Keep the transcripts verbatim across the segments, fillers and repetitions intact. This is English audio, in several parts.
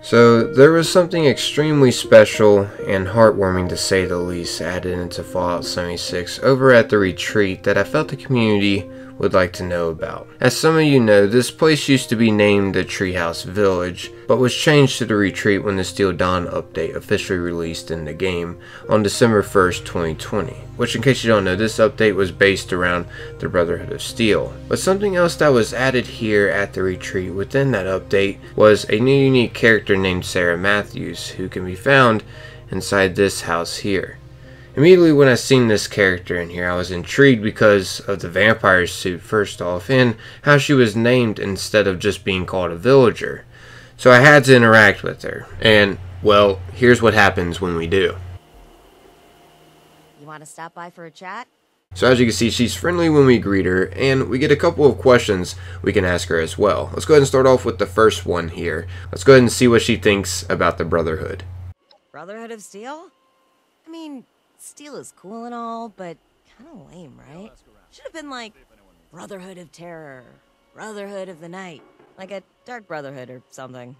So there was something extremely special and heartwarming, to say the least, added into Fallout seventy-six over at the retreat that I felt the community would like to know about. As some of you know, this place used to be named the Treehouse Village, but was changed to the retreat when the Steel Dawn update officially released in the game on December first, twenty twenty. Which, in case you don't know, this update was based around the Brotherhood of Steel. But something else that was added here at the retreat within that update was a new unique character named Sarah Matthews, who can be found inside this house here. Immediately when I seen this character in here, I was intrigued because of the vampire suit first off, and how she was named instead of just being called a villager. So I had to interact with her, and well, here's what happens when we do. You want to stop by for a chat? So as you can see, she's friendly when we greet her, and we get a couple of questions we can ask her as well. Let's go ahead and start off with the first one here. Let's go ahead and see what she thinks about the Brotherhood. Brotherhood of Steel? I mean, Steel is cool and all, but kind of lame, right? Should have been like Brotherhood of Terror, Brotherhood of the Night, like a Dark Brotherhood or something.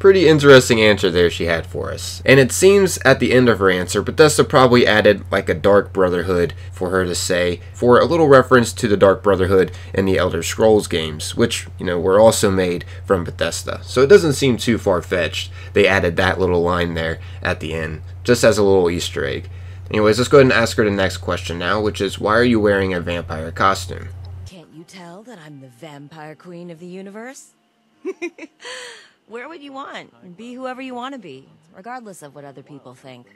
Pretty interesting answer there she had for us. And it seems at the end of her answer, Bethesda probably added like a Dark Brotherhood for her to say, for a little reference to the Dark Brotherhood in the Elder Scrolls games, which, you know, were also made from Bethesda. So it doesn't seem too far-fetched. They added that little line there at the end, just as a little Easter egg. Anyways, let's go ahead and ask her the next question now, which is, why are you wearing a vampire costume? Can't you tell that I'm the vampire queen of the universe? Wear what you want, be whoever you want to be, regardless of what other people think.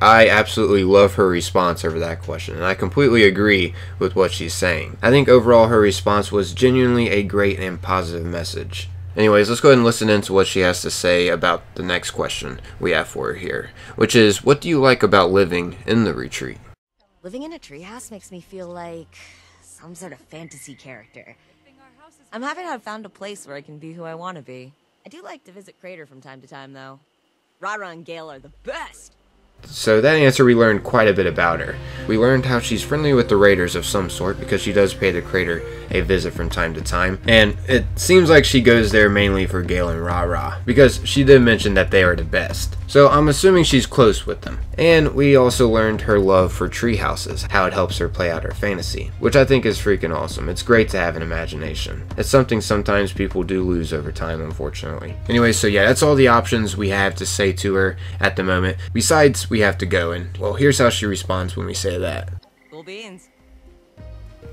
I absolutely love her response over that question, and I completely agree with what she's saying. I think overall her response was genuinely a great and positive message. Anyways, let's go ahead and listen in to what she has to say about the next question we have for her here, which is, what do you like about living in the retreat? Living in a treehouse makes me feel like some sort of fantasy character. I'm happy to have found a place where I can be who I want to be. I do like to visit Crater from time to time, though. Rara and Gale are the best! So that answer, we learned quite a bit about her. We learned how she's friendly with the raiders of some sort, because she does pay the Crater a visit from time to time, and it seems like she goes there mainly for Gale and Ra-Ra, because she did mention that they are the best. So I'm assuming she's close with them. And we also learned her love for treehouses, how it helps her play out her fantasy, which I think is freaking awesome. It's great to have an imagination. It's something sometimes people do lose over time, unfortunately. Anyway, so yeah, that's all the options we have to say to her at the moment. Besides, we have to go, and well, here's how she responds when we say that. Cool beans.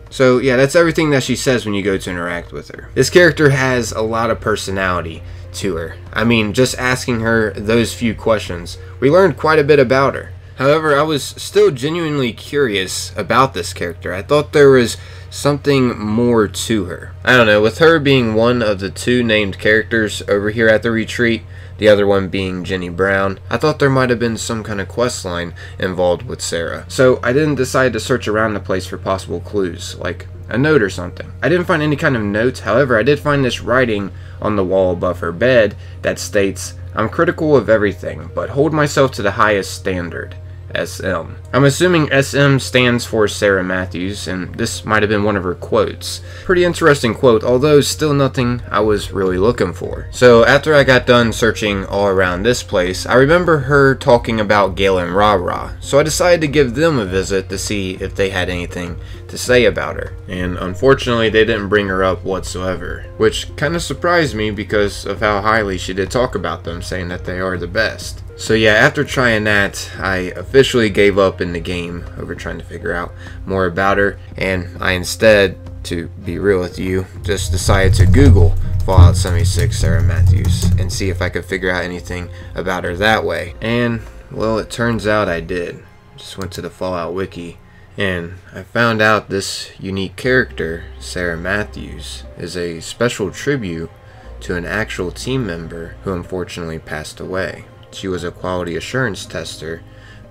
So yeah, that's everything that she says when you go to interact with her. This character has a lot of personality to her. I mean, just asking her those few questions, we learned quite a bit about her. However, I was still genuinely curious about this character. I thought there was something more to her. I don't know, with her being one of the two named characters over here at the retreat, the other one being Jenny Brown, I thought there might have been some kind of quest line involved with Sarah. So I didn't decide to search around the place for possible clues, like a note or something. I didn't find any kind of notes. However, I did find this writing on the wall above her bed that states, "I'm critical of everything, but hold myself to the highest standard. S M. I'm assuming S M stands for Sarah Matthews, and this might have been one of her quotes. Pretty interesting quote, although still nothing I was really looking for. So after I got done searching all around this place, I remember her talking about Gale and Ra-Ra, so I decided to give them a visit to see if they had anything to say about her. And unfortunately, they didn't bring her up whatsoever, which kind of surprised me because of how highly she did talk about them, saying that they are the best. So yeah, after trying that, I officially gave up in the game over trying to figure out more about her, and I instead, to be real with you, just decided to Google Fallout seventy-six Sarah Matthews and see if I could figure out anything about her that way. And well, it turns out I did. Just went to the Fallout Wiki, and I found out this unique character, Sarah Matthews, is a special tribute to an actual team member who unfortunately passed away. She was a quality assurance tester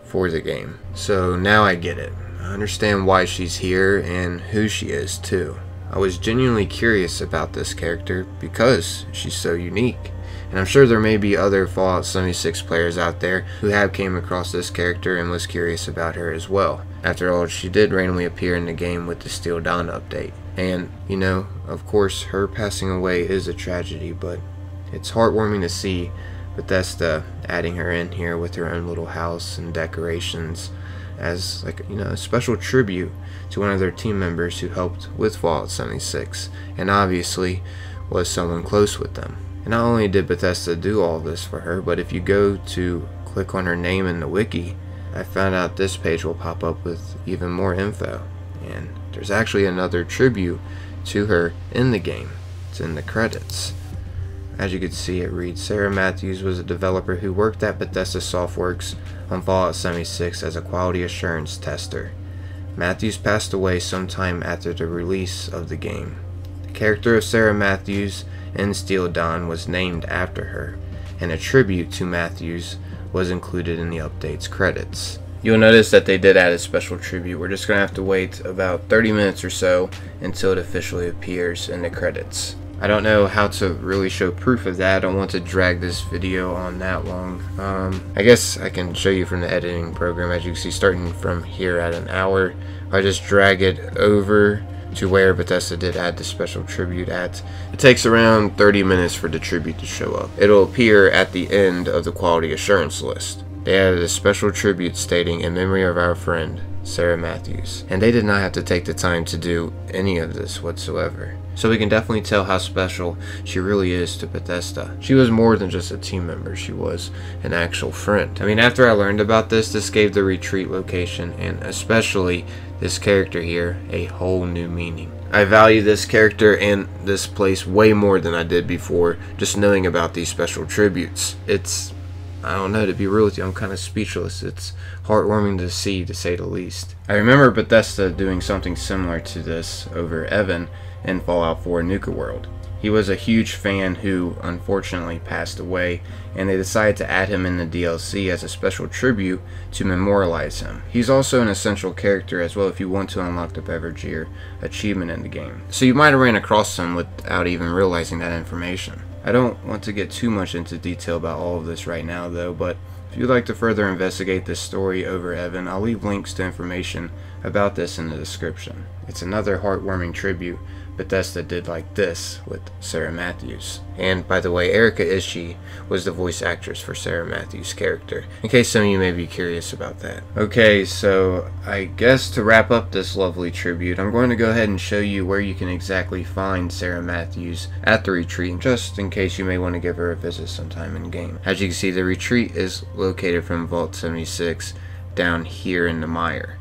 for the game. So now I get it. I understand why she's here and who she is too. I was genuinely curious about this character because she's so unique. And I'm sure there may be other Fallout seventy-six players out there who have came across this character and was curious about her as well. After all, she did randomly appear in the game with the Steel Dawn update. And, you know, of course her passing away is a tragedy, but it's heartwarming to see Bethesda adding her in here with her own little house and decorations as, like, you know, a special tribute to one of their team members who helped with Fallout seventy-six and obviously was someone close with them. And not only did Bethesda do all this for her, but if you go to click on her name in the wiki, I found out this page will pop up with even more info, and there's actually another tribute to her in the game. It's in the credits. As you can see, it reads, Sarah Matthews was a developer who worked at Bethesda Softworks on Fallout seventy-six as a quality assurance tester. Matthews passed away sometime after the release of the game. The character of Sarah Matthews in Steel Dawn was named after her, and a tribute to Matthews was included in the update's credits. You'll notice that they did add a special tribute. We're just going to have to wait about thirty minutes or so until it officially appears in the credits. I don't know how to really show proof of that. I don't want to drag this video on that long. Um, I guess I can show you from the editing program. As you can see, starting from here at an hour, I just drag it over to where Bethesda did add the special tribute at. It takes around thirty minutes for the tribute to show up. It'll appear at the end of the quality assurance list. They added a special tribute stating, in memory of our friend, Sarah Matthews. And they did not have to take the time to do any of this whatsoever. So we can definitely tell how special she really is to Bethesda. She was more than just a team member, she was an actual friend. I mean, after I learned about this, this gave the retreat location, and especially this character here, a whole new meaning. I value this character and this place way more than I did before, just knowing about these special tributes. It's, I don't know, to be real with you, I'm kind of speechless. It's heartwarming to see, to say the least. I remember Bethesda doing something similar to this over Evan in Fallout four Nuka World. He was a huge fan who unfortunately passed away, and they decided to add him in the D L C as a special tribute to memorialize him. He's also an essential character as well if you want to unlock the Beaver Gear achievement in the game. So you might have ran across him without even realizing that information. I don't want to get too much into detail about all of this right now though, but if you'd like to further investigate this story over Evan, I'll leave links to information about this in the description. It's another heartwarming tribute Bethesda did like this with Sarah Matthews. And by the way, Erica Ishii was the voice actress for Sarah Matthews' character, in case some of you may be curious about that. Okay, so I guess to wrap up this lovely tribute, I'm going to go ahead and show you where you can exactly find Sarah Matthews at the retreat, just in case you may want to give her a visit sometime in game. As you can see, the retreat is located from Vault seventy-six down here in the mire.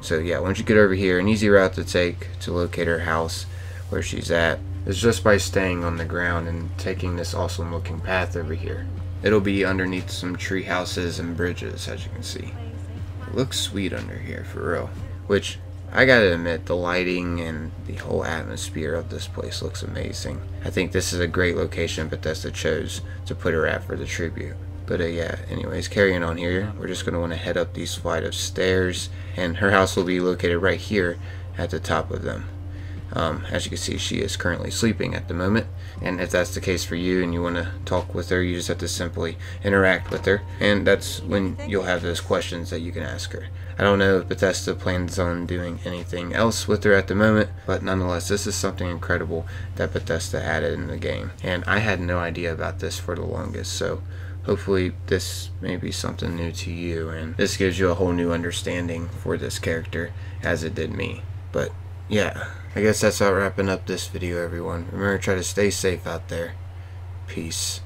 So yeah, once you get over here, an easy route to take to locate her house where she's at is just by staying on the ground and taking this awesome looking path over here. It'll be underneath some tree houses and bridges, as you can see. It looks sweet under here, for real. Which, I gotta admit, the lighting and the whole atmosphere of this place looks amazing. I think this is a great location Bethesda chose to put her at for the tribute. But uh, yeah, anyways, carrying on here, we're just gonna wanna head up these flight of stairs, and her house will be located right here at the top of them. Um, as you can see, she is currently sleeping at the moment, and if that's the case for you and you want to talk with her, you just have to simply interact with her, and that's when you'll have those questions that you can ask her. I don't know if Bethesda plans on doing anything else with her at the moment, but nonetheless, this is something incredible that Bethesda added in the game, and I had no idea about this for the longest, so hopefully this may be something new to you, and this gives you a whole new understanding for this character as it did me. But yeah, I guess that's about wrapping up this video, everyone. Remember, try to stay safe out there. Peace.